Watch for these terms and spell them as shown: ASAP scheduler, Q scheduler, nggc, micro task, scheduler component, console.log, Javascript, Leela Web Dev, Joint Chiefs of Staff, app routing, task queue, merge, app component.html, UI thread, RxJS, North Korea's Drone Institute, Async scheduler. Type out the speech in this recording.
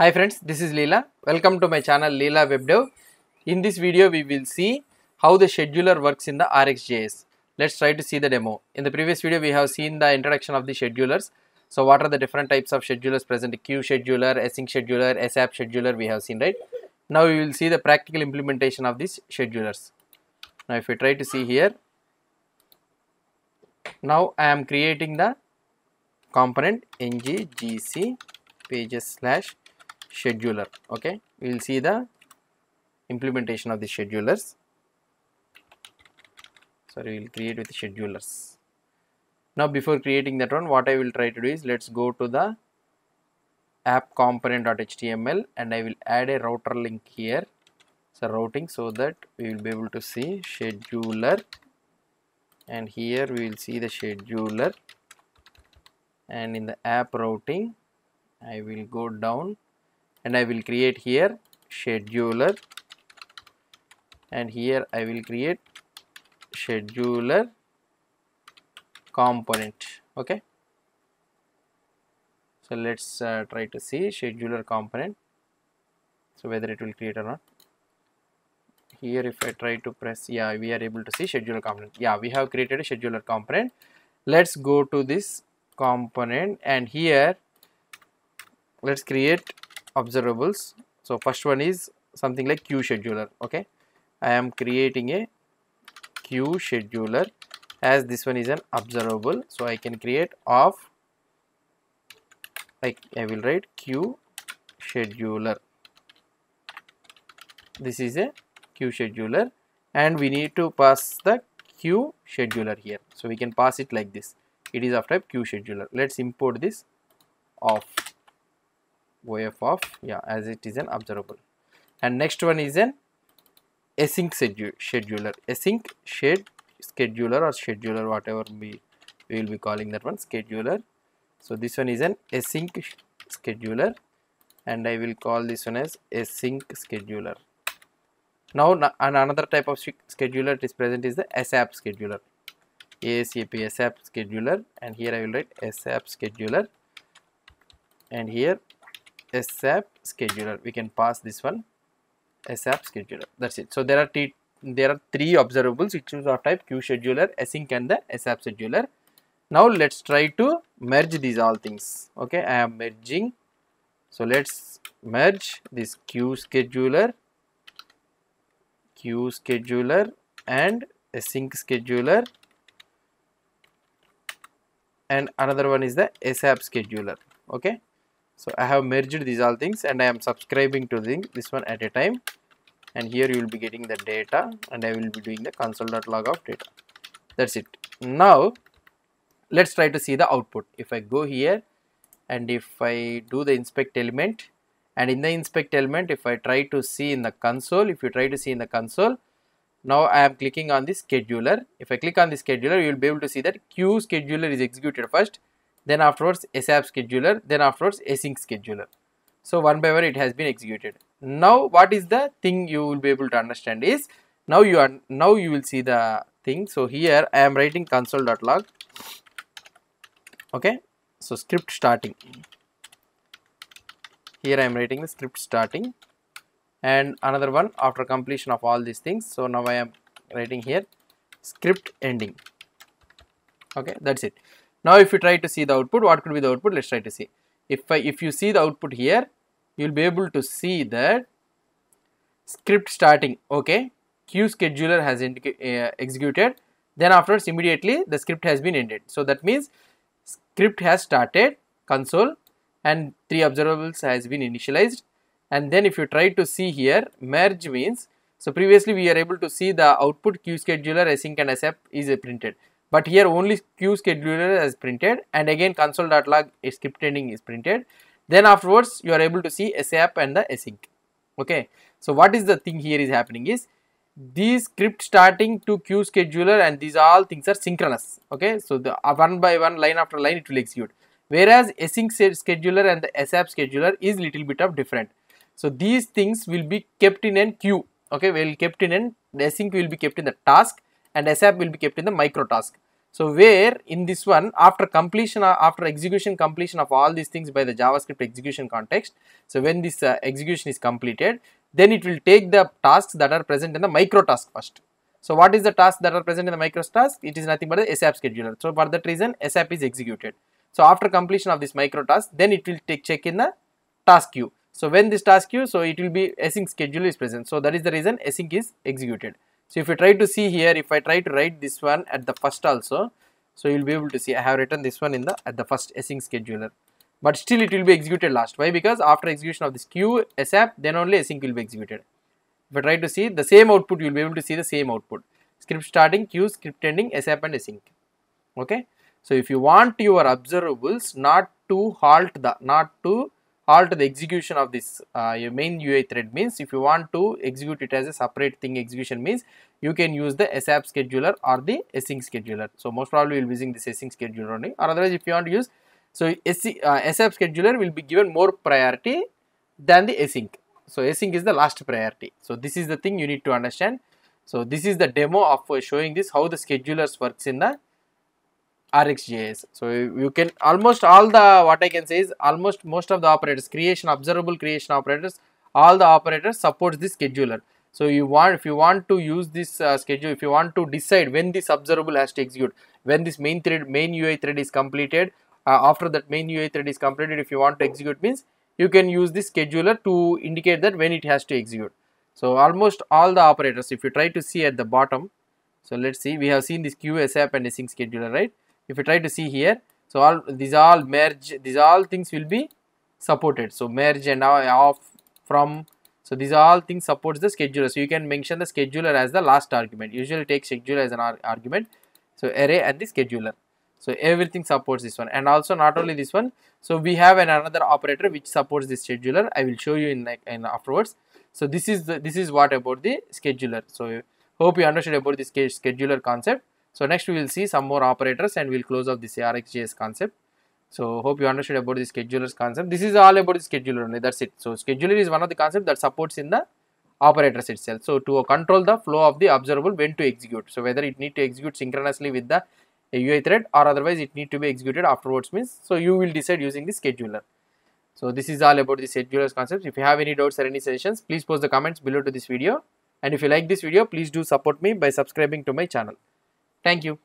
Hi friends, this is Leela. Welcome to my channel Leela Web Dev. In this video, we will see how the scheduler works in the RxJS. Let's try to see the demo. In the previous video, we have seen the introduction of the schedulers. So what are the different types of schedulers present? Q scheduler, async scheduler, ASAP scheduler we have seen, right? Now we will see the practical implementation of these schedulers. Now if we try to see here, now I am creating the component nggc pages/scheduler. Okay, we will see the implementation of the schedulers. Sorry, we will create with schedulers. Now before creating that one, what I will try to do is, let's go to the app component.html and I will add a router link here. So routing, so that we will be able to see scheduler, and here we will see the scheduler, and in the app routing I will go down and I will create here scheduler, and here I will create scheduler component. Okay, so let's try to see scheduler component, so whether it will create or not. Here if I try to press, yeah, we are able to see scheduler component. Yeah, we have created a scheduler component. Let's go to this component and here let's create observables. So first one is something like Q scheduler. Okay, I am creating a Q scheduler as this one is an observable, so I can create of, like, I will write Q scheduler. This is a Q scheduler and we need to pass the Q scheduler here, so we can pass it like this. It is of type Q scheduler. Let's import this of of, yeah, as it is an observable. And next one is an async scheduler, async scheduler, whatever we will be calling that one, scheduler. So this one is an async scheduler and I will call this one as async scheduler. Now another type of scheduler it is present is the ASAP scheduler, ASAP scheduler, and here I will write ASAP scheduler, and here ASAP scheduler, we can pass this one ASAP scheduler. That's it. So there are three observables which is of type Q scheduler, async and the ASAP scheduler. Now let's try to merge these all things. Okay, I am merging. So let's merge this Q scheduler and async scheduler, and another one is the ASAP scheduler. Okay, so I have merged these all things and I am subscribing to this one at a time, and here you will be getting the data and I will be doing the console.log of data. That's it. Now let's try to see the output. If I go here and if I do the inspect element, and in the inspect element if I try to see in the console, if you try to see in the console, now I am clicking on this scheduler. If I click on this scheduler, you will be able to see that Q scheduler is executed first, then afterwards ASAP scheduler, then afterwards async scheduler. So one by one it has been executed. Now what is the thing you will be able to understand is, now you will see the thing. So here I am writing console.log. Okay, so script starting. Here I am writing the script starting, and another one after completion of all these things. So now I am writing here script ending. Okay, that's it. Now if you try to see the output, what could be the output? Let's try to see. If you see the output here, you will be able to see that script starting. Okay, Q scheduler has executed, then afterwards immediately the script has been ended. So that means script has started, console and three observables has been initialized. And then if you try to see here, merge means, so previously we are able to see the output Q scheduler, async and ASAP is printed. But here only Q scheduler is printed, and again console.log script ending is printed. Then afterwards you are able to see ASAP and the async. Okay, so what is the thing here is happening is, these script starting to Q scheduler and these all things are synchronous. Okay, so the one by one, line after line it will execute. Whereas async scheduler and the ASAP scheduler is little bit of different. So these things will be kept in an queue. Okay, async will be kept in the task and ASAP will be kept in the micro task. So where in this one, after completion, after execution completion of all these things by the JavaScript execution context, so when this execution is completed, then it will take the tasks that are present in the micro task first. So what is the task that are present in the micro task? It is nothing but the ASAP scheduler. So for that reason, ASAP is executed. So after completion of this micro task, then it will take check in the task queue. So when this task queue, so it will be async scheduler is present. So that is the reason async is executed. So if you try to see here, if I try to write this one at the first also, so you will be able to see I have written this one in the at the first async scheduler. But still it will be executed last. Why? Because after execution of this queue, ASAP, then only async will be executed. If I try to see the same output, you will be able to see the same output. Script starting, queue, script ending, ASAP and async. Okay. So if you want your observables not to halt the execution of this your main UI thread, means if you want to execute it as a separate thing execution means, you can use the ASAP scheduler or the async scheduler. So most probably you will be using this async scheduler only, or otherwise if you want to use, so ASAP scheduler will be given more priority than the async. So async is the last priority. So this is the thing you need to understand. So this is the demo of showing this how the schedulers works in the RxJS. So you can almost all the, what I can say is almost most of the operators, creation, observable creation operators, all the operators supports this scheduler. So you want, if you want to use this schedule, if you want to decide when this observable has to execute, when this main thread, main UI thread is completed, after that main UI thread is completed, if you want to execute means, you can use this scheduler to indicate that when it has to execute. So almost all the operators, if you try to see at the bottom, so let's see, we have seen this queue, ASAP and async scheduler, right? If you try to see here, so all these all merge, these all things will be supported. So merge and off from, so these all things supports the scheduler. So you can mention the scheduler as the last argument. Usually take scheduler as an argument. So array and the scheduler. So everything supports this one, and also not only this one. So we have another operator which supports this scheduler. I will show you in afterwards. So this is what about the scheduler. So hope you understood about this scheduler concept. So next we will see some more operators and we will close off this RxJS concept. So hope you understood about the schedulers concept. This is all about the scheduler only, that's it. So scheduler is one of the concepts that supports in the operators itself. So to control the flow of the observable when to execute. So whether it need to execute synchronously with the UI thread or otherwise it need to be executed afterwards means, so you will decide using the scheduler. So this is all about the schedulers concepts. If you have any doubts or any suggestions, please post the comments below to this video. And if you like this video, please do support me by subscribing to my channel. Thank you.